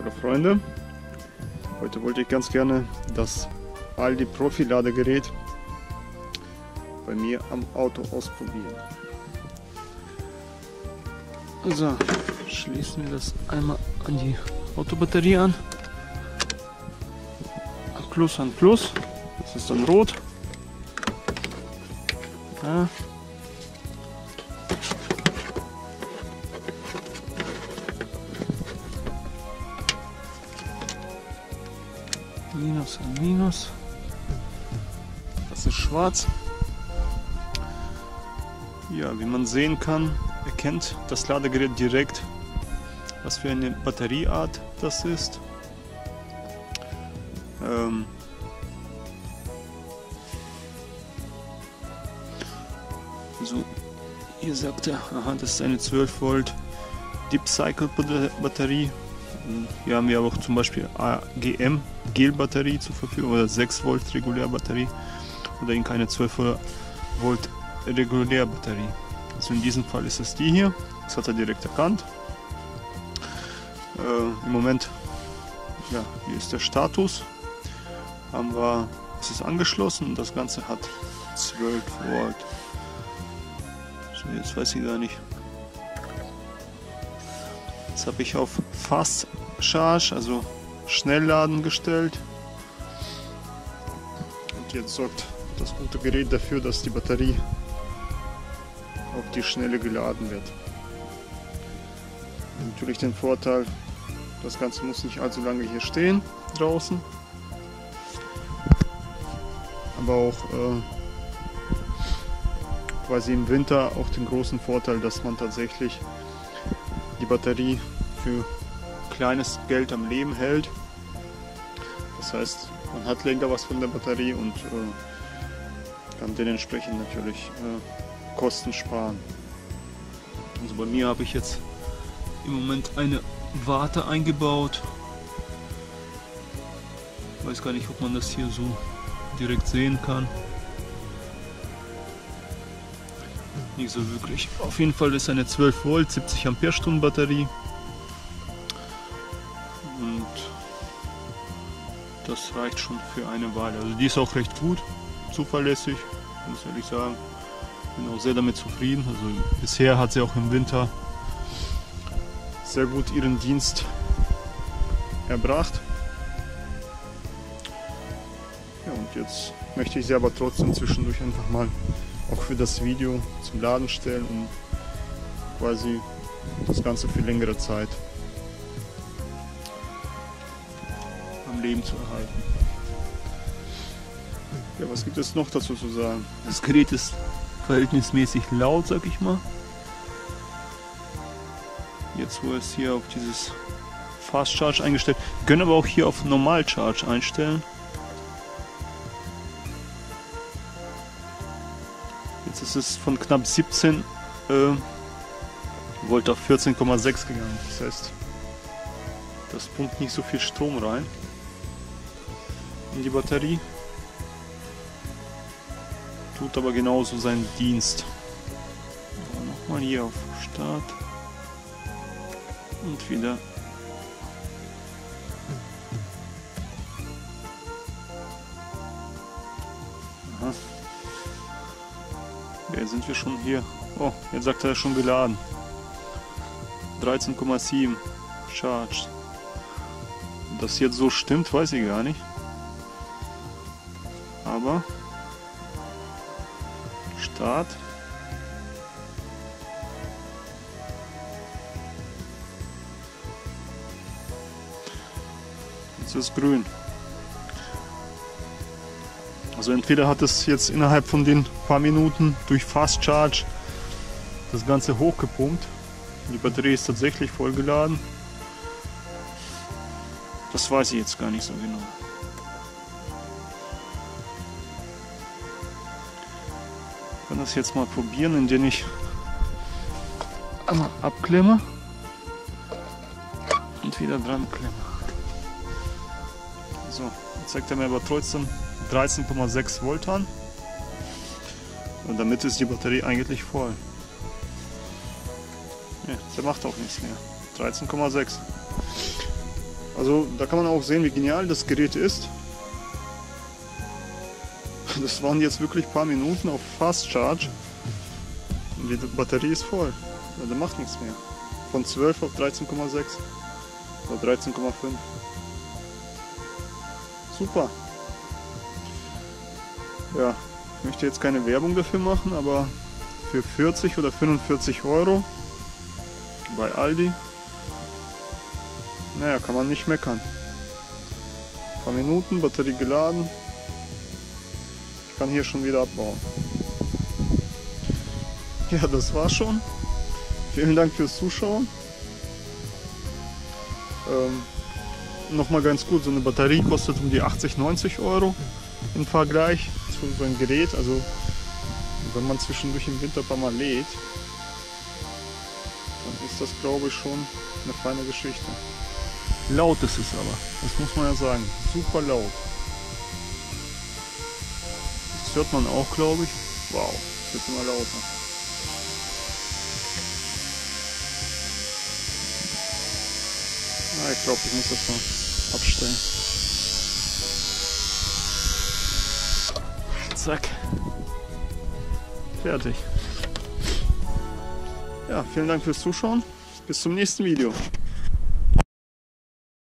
Hallo Freunde, heute wollte ich ganz gerne das Aldi Profi-Ladegerät bei mir am Auto ausprobieren. So, schließen wir das einmal an die Autobatterie an. Plus an Plus, das ist dann rot. Ja. Minus an Minus, das ist schwarz. Ja, wie man sehen kann, erkennt das Ladegerät direkt, was für eine Batterieart das ist. So, hier sagt er, aha, das ist eine 12 Volt Deep Cycle Batterie. Hier haben wir aber auch zum Beispiel AGM Gel Batterie zur Verfügung oder 6 Volt Regulär Batterie oder in keine 12 Volt Regulär Batterie. Also in diesem Fall ist es die hier, das hat er direkt erkannt. Im Moment, ja, hier ist der Status. Haben wir, es ist angeschlossen und das Ganze hat 12 Volt. So, jetzt weiß ich gar nicht. Jetzt habe ich auf Fast Charge, also Schnellladen gestellt. Und jetzt sorgt das gute Gerät dafür, dass die Batterie auf die Schnelle geladen wird. Natürlich den Vorteil, das Ganze muss nicht allzu lange hier stehen draußen. Aber auch quasi im Winter auch den großen Vorteil, dass man tatsächlich die Batterie für kleines Geld am Leben hält. Das heißt, man hat länger was von der Batterie und kann dementsprechend natürlich Kosten sparen. Also bei mir habe ich jetzt im Moment eine Varta eingebaut. Ich weiß gar nicht, ob man das hier so direkt sehen kann. Nicht so wirklich. Auf jeden Fall ist eine 12 Volt 70 Ampere-Stunden Batterie. Und das reicht schon für eine Weile. Also die ist auch recht gut, zuverlässig, muss ehrlich sagen. Bin auch sehr damit zufrieden. Also bisher hat sie auch im Winter sehr gut ihren Dienst erbracht. Jetzt möchte ich sie aber trotzdem zwischendurch einfach mal auch für das Video zum Laden stellen, um quasi das Ganze für längere Zeit am Leben zu erhalten. Ja, was gibt es noch dazu zu sagen? Das Gerät ist verhältnismäßig laut, sag ich mal. Jetzt, wo es hier auf dieses Fast Charge eingestellt ist, können aber auch hier auf Normal Charge einstellen. Jetzt ist es von knapp 17 Volt auf 14,6 gegangen. Das heißt, das pumpt nicht so viel Strom rein in die Batterie, tut aber genauso seinen Dienst. Nochmal hier auf Start und wieder aha. Okay, sind wir schon hier. Oh, jetzt sagt er schon geladen. 13,7 Charge. Ob das jetzt so stimmt, weiß ich gar nicht. Aber Start. Jetzt ist grün. Also entweder hat es jetzt innerhalb von den paar Minuten durch Fast Charge das Ganze hochgepumpt. Die Batterie ist tatsächlich vollgeladen. Das weiß ich jetzt gar nicht so genau. Ich kann das jetzt mal probieren, indem ich einmal abklemme und wieder dran klemme. So, jetzt zeigt er mir aber trotzdem 13,6 Volt an und damit ist die Batterie eigentlich voll. Ja, der macht auch nichts mehr. 13,6. Also da kann man auch sehen, wie genial das Gerät ist. Das waren jetzt wirklich ein paar Minuten auf Fast Charge. Die Batterie ist voll, da macht nichts mehr. Von 12 auf 13,6 oder 13,5. Super. Ja, ich möchte jetzt keine Werbung dafür machen, aber für 40 oder 45 Euro bei Aldi, naja, kann man nicht meckern. Ein paar Minuten, Batterie geladen. Ich kann hier schon wieder abbauen. Ja, das war's schon. Vielen Dank fürs Zuschauen. Nochmal ganz gut, so eine Batterie kostet um die 80, 90 Euro im Vergleich zu so einem Gerät. Also wenn man zwischendurch im Winter ein paar Mal lädt, dann ist das, glaube ich, schon eine feine Geschichte. Laut ist es aber, das muss man ja sagen, super laut. Das hört man auch, glaube ich. Wow, es wird immer lauter. Ah, ich glaube, ich muss das mal abstellen. Zack. Fertig. Ja, vielen Dank fürs Zuschauen. Bis zum nächsten Video.